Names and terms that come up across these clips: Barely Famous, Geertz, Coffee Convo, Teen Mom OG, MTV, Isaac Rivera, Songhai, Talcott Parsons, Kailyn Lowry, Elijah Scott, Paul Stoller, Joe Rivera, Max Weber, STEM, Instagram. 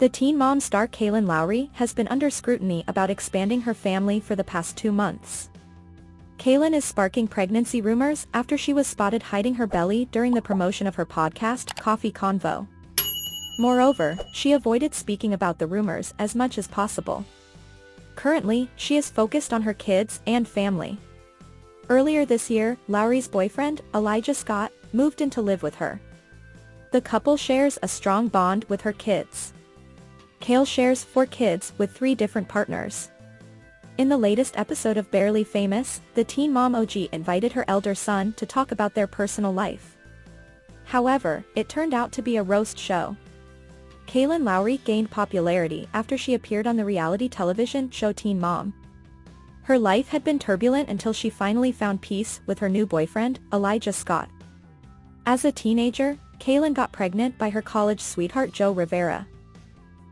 The Teen Mom star Kailyn Lowry has been under scrutiny about expanding her family for the past 2 months. Kailyn is sparking pregnancy rumors after she was spotted hiding her belly during the promotion of her podcast, Coffee Convo. Moreover, she avoided speaking about the rumors as much as possible. Currently, she is focused on her kids and family. Earlier this year, Lowry's boyfriend, Elijah Scott, moved in to live with her. The couple shares a strong bond with her kids. Kail shares 4 kids with 3 different partners. In the latest episode of Barely Famous, the Teen Mom OG invited her elder son to talk about their personal life. However, it turned out to be a roast show. Kailyn Lowry gained popularity after she appeared on the reality television show Teen Mom. Her life had been turbulent until she finally found peace with her new boyfriend, Elijah Scott. As a teenager, Kailyn got pregnant by her college sweetheart Joe Rivera.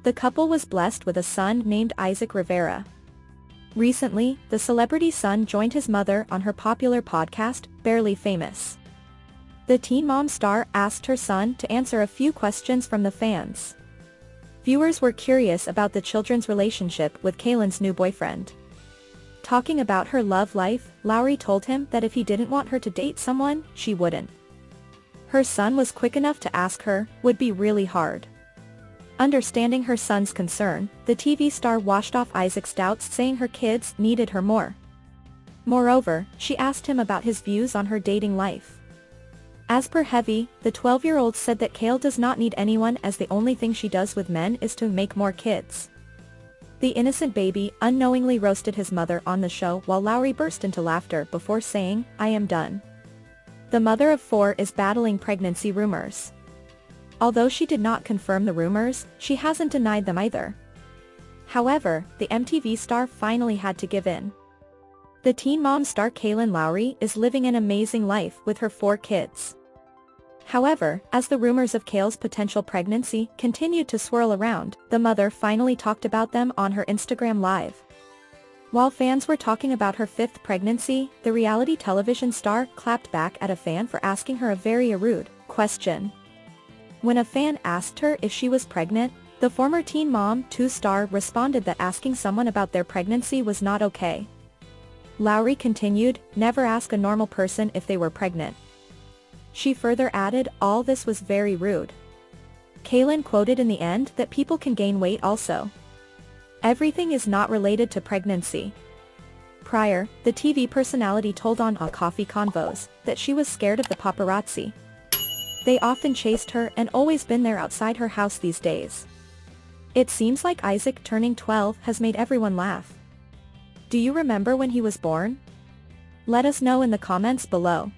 The couple was blessed with a son named Isaac Rivera. Recently, the celebrity's son joined his mother on her popular podcast, Barely Famous. The Teen Mom star asked her son to answer a few questions from the fans. Viewers were curious about the children's relationship with Kailyn's new boyfriend. Talking about her love life, Lowry told him that if he didn't want her to date someone, she wouldn't. Her son was quick enough to ask her, would be really hard. Understanding her son's concern, the TV star washed off Isaac's doubts, saying her kids needed her more. Moreover, she asked him about his views on her dating life. As per Heavy, the 12-year-old said that Kail does not need anyone, as the only thing she does with men is to make more kids. The innocent baby unknowingly roasted his mother on the show, while Lowry burst into laughter before saying, "I am done." The mother of 4 is battling pregnancy rumors. Although she did not confirm the rumors, she hasn't denied them either. However, the MTV star finally had to give in. The Teen Mom star Kailyn Lowry is living an amazing life with her 4 kids. However, as the rumors of Kail's potential pregnancy continued to swirl around, the mother finally talked about them on her Instagram Live. While fans were talking about her 5th pregnancy, the reality television star clapped back at a fan for asking her a very rude question. When a fan asked her if she was pregnant, the former Teen Mom 2-star responded that asking someone about their pregnancy was not okay. Lowry continued, "Never ask a normal person if they were pregnant." She further added, "All this was very rude." Kailyn quoted in the end that people can gain weight also. Everything is not related to pregnancy. Prior, the TV personality told on Coffee Convos that she was scared of the paparazzi. They often chased her and always been there outside her house these days. It seems like Isaac turning 12 has made everyone laugh. Do you remember when he was born? Let us know in the comments below.